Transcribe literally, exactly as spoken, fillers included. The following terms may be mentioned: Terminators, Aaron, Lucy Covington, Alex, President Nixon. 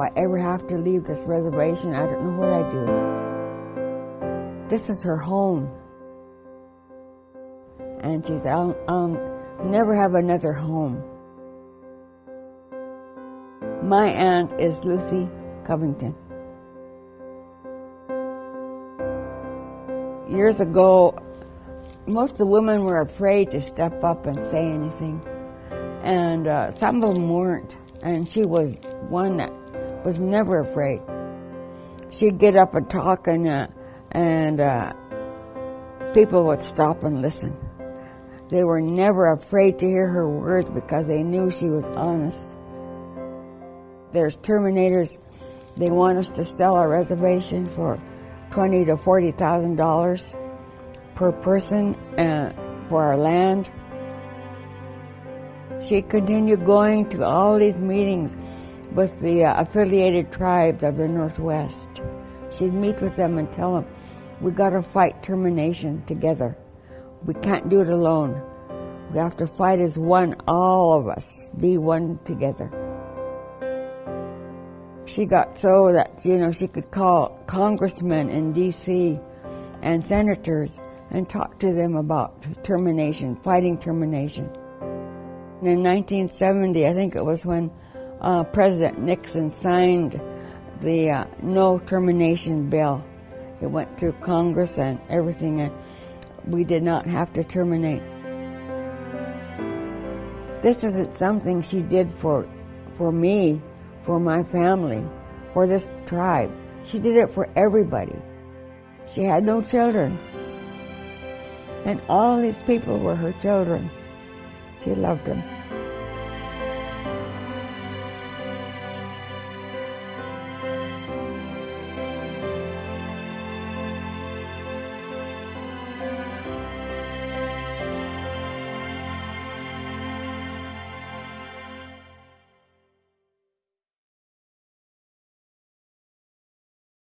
if I ever have to leave this reservation, I don't know what I'd do. This is her home. And she said, I'll, I'll never have another home. My aunt is Lucy Covington. Years ago, most of the women were afraid to step up and say anything. And uh, some of them weren't. And she was one that was never afraid. She'd get up and talk, and, uh, and uh, people would stop and listen. They were never afraid to hear her words because they knew she was honest. There's Terminators. They want us to sell our reservation for twenty to forty thousand dollars per person uh, for our land. She continued going to all these meetings with the uh, affiliated tribes of the Northwest. She'd meet with them and tell them, "We got to fight termination together. We can't do it alone. We have to fight as one, all of us, be one together." She got so that, you know, she could call congressmen in D C and senators and talk to them about termination, fighting termination. And in nineteen seventy, I think it was when uh, President Nixon signed the uh, no termination bill. It went through Congress and everything, and we did not have to terminate. This isn't something she did for, for me, for my family, for this tribe. She did it for everybody. She had no children. And all these people were her children. She loved them.